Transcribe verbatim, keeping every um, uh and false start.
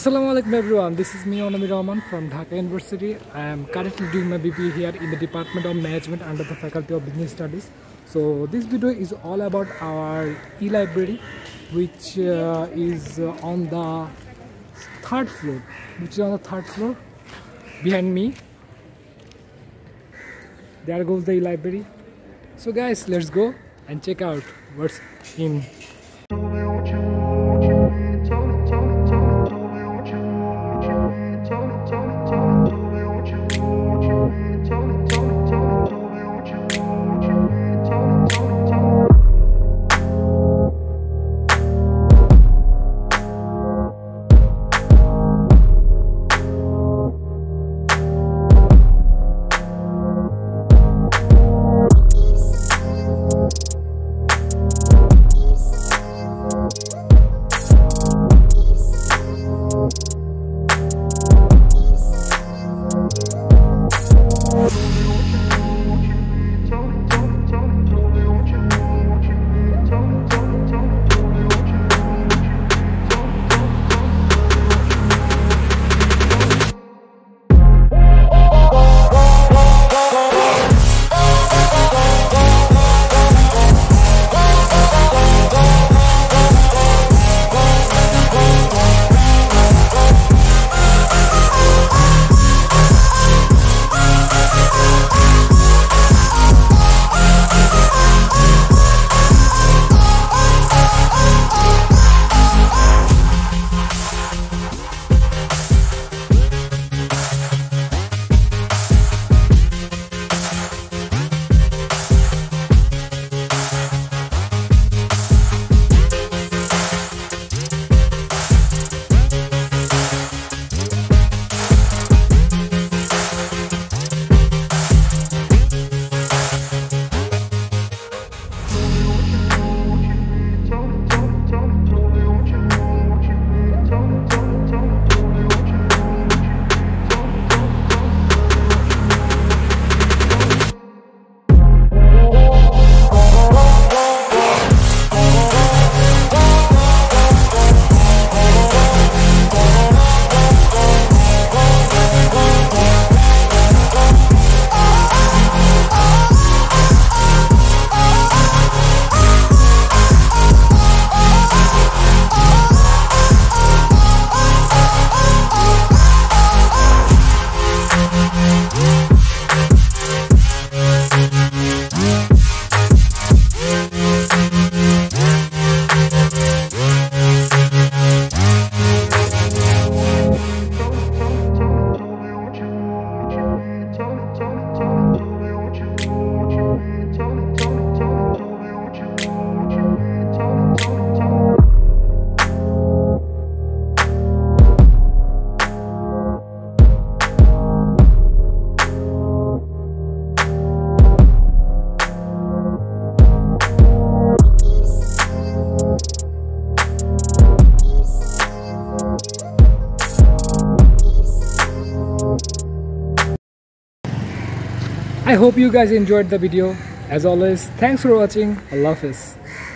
Assalamualaikum everyone, this is me Anomi Rahman from Dhaka University. I am currently doing my B B A here in the Department of Management under the Faculty of Business Studies. So this video is all about our e-library, which uh, is uh, on the third floor, which is on the third floor behind me. There goes the e-library. So guys, let's go and check out what's in. I hope you guys enjoyed the video. As always, thanks for watching. Allah Hafiz.